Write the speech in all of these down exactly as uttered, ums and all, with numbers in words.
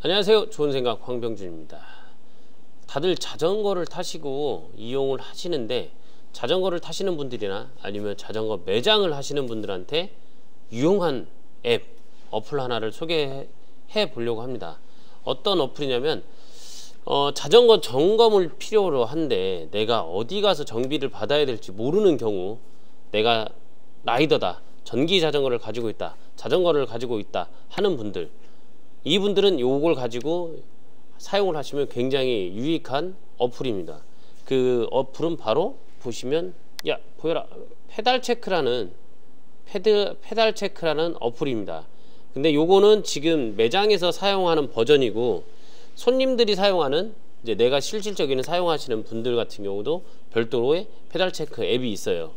안녕하세요. 좋은 생각 황병준입니다. 다들 자전거를 타시고 이용을 하시는데, 자전거를 타시는 분들이나 아니면 자전거 매장을 하시는 분들한테 유용한 앱, 어플 하나를 소개해 보려고 합니다. 어떤 어플이냐면 어, 자전거 점검을 필요로 한데 내가 어디 가서 정비를 받아야 될지 모르는 경우, 내가 라이더다, 전기 자전거를 가지고 있다, 자전거를 가지고 있다 하는 분들, 이분들은 요걸 가지고 사용을 하시면 굉장히 유익한 어플입니다. 그 어플은 바로 보시면, 야 보여라, 페달 체크라는 페드, 페달 체크라는 어플입니다. 근데 요거는 지금 매장에서 사용하는 버전이고, 손님들이 사용하는, 이제 내가 실질적인 사용하시는 분들 같은 경우도 별도로의 페달 체크 앱이 있어요.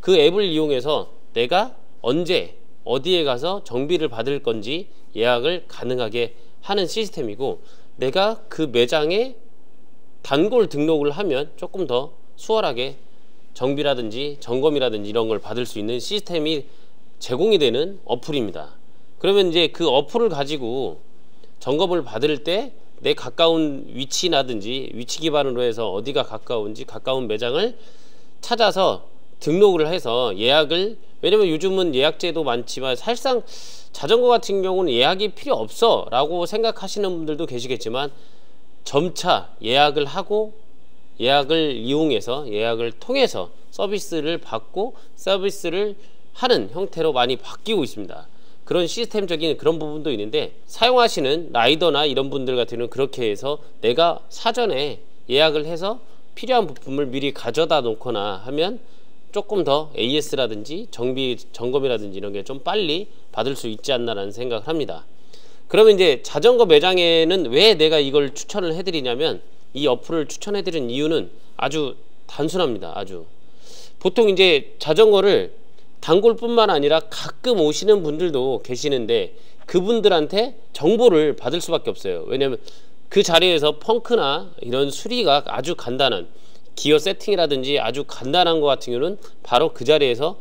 그 앱을 이용해서 내가 언제 어디에 가서 정비를 받을 건지 예약을 가능하게 하는 시스템이고, 내가 그 매장에 단골 등록을 하면 조금 더 수월하게 정비라든지 점검이라든지 이런 걸 받을 수 있는 시스템이 제공이 되는 어플입니다. 그러면 이제 그 어플을 가지고 점검을 받을 때 내 가까운 위치라든지 위치 기반으로 해서 어디가 가까운지 가까운 매장을 찾아서 등록을 해서 예약을, 왜냐면 요즘은 예약제도 많지만 사실상 자전거 같은 경우는 예약이 필요 없어 라고 생각하시는 분들도 계시겠지만, 점차 예약을 하고 예약을 이용해서 예약을 통해서 서비스를 받고 서비스를 하는 형태로 많이 바뀌고 있습니다. 그런 시스템적인 그런 부분도 있는데, 사용하시는 라이더나 이런 분들 같은 경우는 그렇게 해서 내가 사전에 예약을 해서 필요한 부품을 미리 가져다 놓거나 하면 조금 더 에이에스라든지 정비 점검이라든지 이런 게 좀 빨리 받을 수 있지 않나라는 생각을 합니다. 그러면 이제 자전거 매장에는 왜 내가 이걸 추천을 해드리냐면, 이 어플을 추천해드리는 이유는 아주 단순합니다. 아주 보통 이제 자전거를 단골뿐만 아니라 가끔 오시는 분들도 계시는데, 그분들한테 정보를 받을 수밖에 없어요. 왜냐면 그 자리에서 펑크나 이런 수리가 아주 간단한 기어 세팅이라든지 아주 간단한 것 같은 경우는 바로 그 자리에서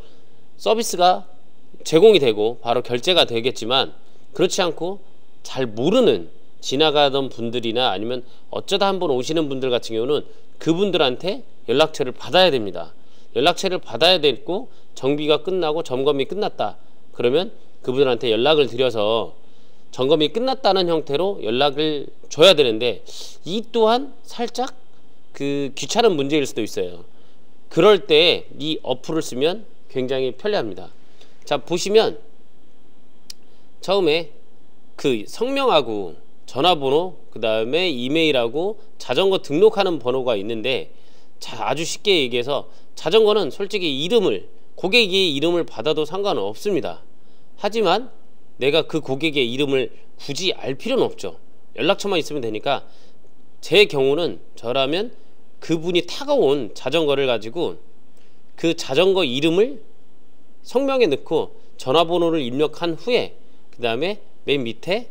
서비스가 제공이 되고 바로 결제가 되겠지만, 그렇지 않고 잘 모르는 지나가던 분들이나 아니면 어쩌다 한번 오시는 분들 같은 경우는 그분들한테 연락처를 받아야 됩니다. 연락처를 받아야 되고, 정비가 끝나고 점검이 끝났다 그러면 그분들한테 연락을 드려서 점검이 끝났다는 형태로 연락을 줘야 되는데, 이 또한 살짝 그 귀찮은 문제일 수도 있어요. 그럴 때 이 어플을 쓰면 굉장히 편리합니다. 자, 보시면 처음에 그 성명하고 전화번호, 그 다음에 이메일하고 자전거 등록하는 번호가 있는데, 자, 아주 쉽게 얘기해서 자전거는 솔직히 이름을, 고객의 이름을 받아도 상관은 없습니다. 하지만 내가 그 고객의 이름을 굳이 알 필요는 없죠. 연락처만 있으면 되니까. 제 경우는, 저라면 그분이 타고 온 자전거를 가지고 그 자전거 이름을 성명에 넣고 전화번호를 입력한 후에, 그 다음에 맨 밑에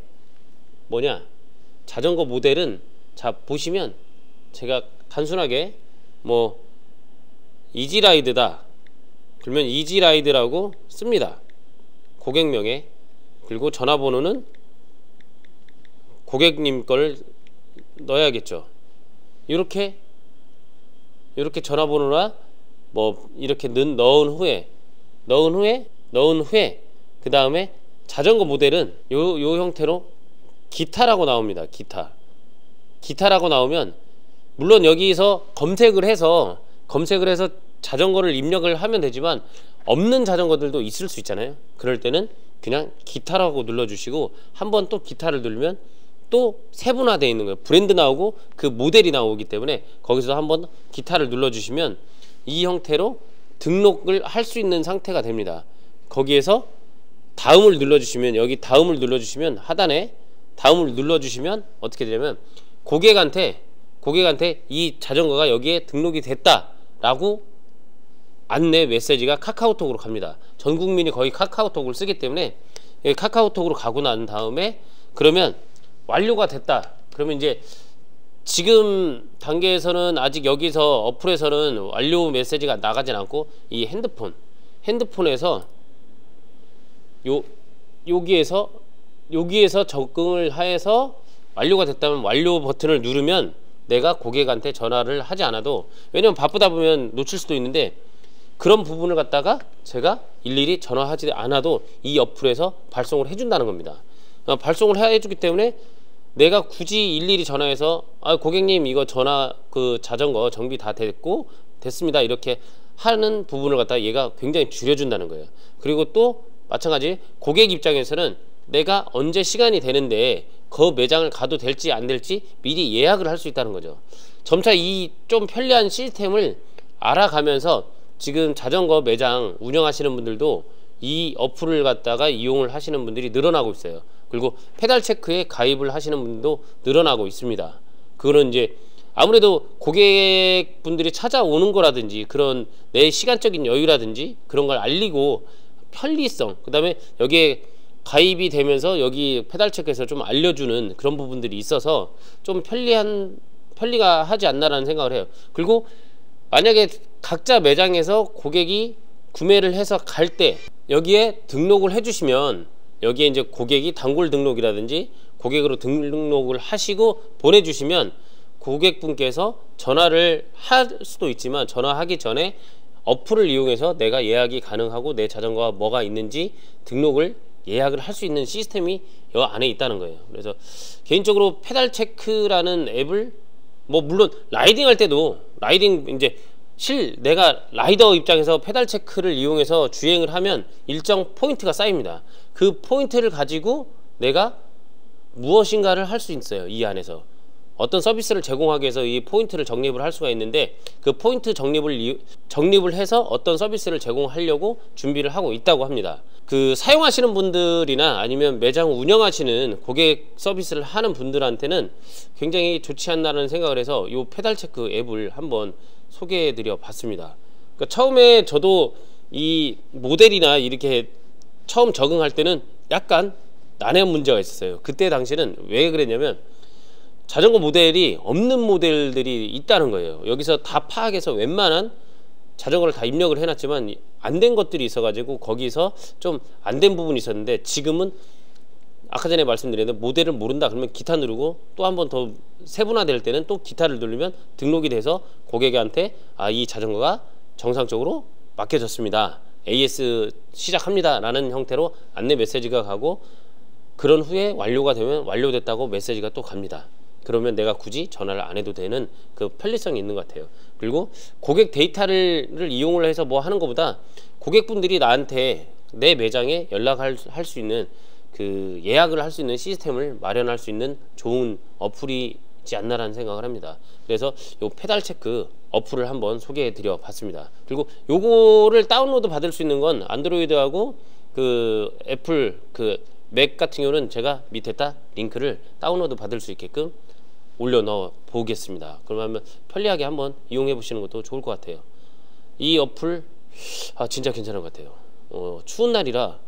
뭐냐, 자전거 모델은, 자 보시면 제가 단순하게 뭐 이지라이드다 그러면 이지라이드라고 씁니다. 고객명에. 그리고 전화번호는 고객님 걸 넣어야겠죠. 이렇게 이렇게 전화번호나 뭐 이렇게 넣은 후에 넣은 후에 넣은 후에 그 다음에 자전거 모델은 요, 요 형태로 기타라고 나옵니다. 기타 기타라고 나오면, 물론 여기서 검색을 해서 검색을 해서 자전거를 입력을 하면 되지만, 없는 자전거들도 있을 수 있잖아요. 그럴 때는 그냥 기타라고 눌러주시고, 한번 또 기타를 누르면 또 세분화되어 있는 거예요. 브랜드 나오고 그 모델이 나오기 때문에 거기서 한번 기타를 눌러주시면 이 형태로 등록을 할 수 있는 상태가 됩니다. 거기에서 다음을 눌러주시면, 여기 다음을 눌러주시면, 하단에 다음을 눌러주시면 어떻게 되냐면, 고객한테 고객한테 이 자전거가 여기에 등록이 됐다라고 안내 메시지가 카카오톡으로 갑니다. 전 국민이 거의 카카오톡을 쓰기 때문에 카카오톡으로 가고 난 다음에, 그러면 완료가 됐다 그러면 이제 지금 단계에서는 아직 여기서 어플에서는 완료 메시지가 나가진 않고, 이 핸드폰 핸드폰에서 요 여기에서 여기에서 적응을 해서 완료가 됐다면 완료 버튼을 누르면 내가 고객한테 전화를 하지 않아도, 왜냐면 바쁘다 보면 놓칠 수도 있는데 그런 부분을 갖다가 제가 일일이 전화하지 않아도 이 어플에서 발송을 해준다는 겁니다. 발송을 해주기 때문에 내가 굳이 일일이 전화해서 아 고객님 이거 전화 그 자전거 정비 다 됐고 됐습니다 이렇게 하는 부분을 갖다가 얘가 굉장히 줄여준다는 거예요. 그리고 또 마찬가지 고객 입장에서는 내가 언제 시간이 되는데 그 매장을 가도 될지 안 될지 미리 예약을 할 수 있다는 거죠. 점차 이 좀 편리한 시스템을 알아가면서 지금 자전거 매장 운영하시는 분들도 이 어플을 갖다가 이용을 하시는 분들이 늘어나고 있어요. 그리고 페달 체크에 가입을 하시는 분도 늘어나고 있습니다. 그거는 이제 아무래도 고객분들이 찾아오는 거라든지 그런 내 시간적인 여유라든지 그런 걸 알리고 편리성, 그 다음에 여기에 가입이 되면서 여기 페달 체크에서 좀 알려주는 그런 부분들이 있어서 좀 편리한, 편리가 하지 않나라는 생각을 해요. 그리고 만약에 각자 매장에서 고객이 구매를 해서 갈 때 여기에 등록을 해주시면 여기에 이제 고객이 단골 등록이라든지 고객으로 등록을 하시고 보내주시면 고객분께서 전화를 할 수도 있지만 전화하기 전에 어플을 이용해서 내가 예약이 가능하고 내 자전거가 뭐가 있는지 등록을 예약을 할 수 있는 시스템이 여 안에 있다는 거예요. 그래서 개인적으로 페달 체크라는 앱을 뭐 물론 라이딩 할 때도 라이딩 이제 실 내가 라이더 입장에서 페달 체크를 이용해서 주행을 하면 일정 포인트가 쌓입니다. 그 포인트를 가지고 내가 무엇인가를 할 수 있어요. 이 안에서 어떤 서비스를 제공하기 위해서 이 포인트를 적립을 할 수가 있는데 그 포인트 적립을 적립을 해서 어떤 서비스를 제공하려고 준비를 하고 있다고 합니다. 그 사용하시는 분들이나 아니면 매장 운영하시는 고객 서비스를 하는 분들한테는 굉장히 좋지 않나라는 생각을 해서 이 페달 체크 앱을 한번 소개해 드려 봤습니다. 그러니까 처음에 저도 이 모델이나 이렇게 처음 적응할 때는 약간 난해 문제가 있었어요. 그때 당시는 왜 그랬냐면 자전거 모델이 없는 모델들이 있다는 거예요. 여기서 다 파악해서 웬만한 자전거를 다 입력을 해놨지만 안 된 것들이 있어가지고 거기서 좀 안 된 부분이 있었는데, 지금은 아까 전에 말씀드렸는데 모델을 모른다 그러면 기타 누르고 또 한 번 더 세분화될 때는 또 기타를 누르면 등록이 돼서 고객한테 아, 이 자전거가 정상적으로 맡겨졌습니다. 에이에스 시작합니다 라는 형태로 안내 메시지가 가고, 그런 후에 완료가 되면 완료됐다고 메시지가 또 갑니다. 그러면 내가 굳이 전화를 안 해도 되는 그 편리성이 있는 것 같아요. 그리고 고객 데이터를 이용을 해서 뭐 하는 것보다 고객분들이 나한테 내 매장에 연락할 수 있는 그 예약을 할 수 있는 시스템을 마련할 수 있는 좋은 어플이지 않나라는 생각을 합니다. 그래서 요 페달 체크 어플을 한번 소개해 드려 봤습니다. 그리고 요거를 다운로드 받을 수 있는 건 안드로이드하고 그 애플 그 맥 같은 경우는 제가 밑에다 링크를 다운로드 받을 수 있게끔 올려 넣어 보겠습니다. 그러면 편리하게 한번 이용해 보시는 것도 좋을 것 같아요. 이 어플 아 진짜 괜찮은 것 같아요. 어, 추운 날이라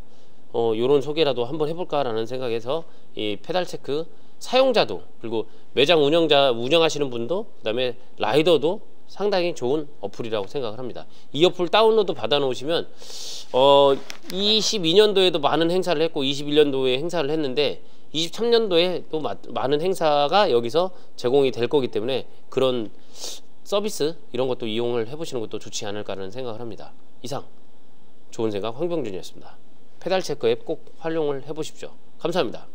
어, 요런 소개라도 한번 해볼까 라는 생각에서 이 페달 체크 사용자도 그리고 매장 운영자 운영하시는 분도 그 다음에 라이더도 상당히 좋은 어플이라고 생각을 합니다. 이 어플 다운로드 받아 놓으시면 어 이십이 년도에도 많은 행사를 했고 이십일 년도에 행사를 했는데 이십삼 년도에 또 마, 많은 행사가 여기서 제공이 될 거기 때문에 그런 서비스 이런 것도 이용을 해 보시는 것도 좋지 않을까라는 생각을 합니다. 이상 좋은 생각 황병준이었습니다. 페달 체크 앱 꼭 활용을 해 보십시오. 감사합니다.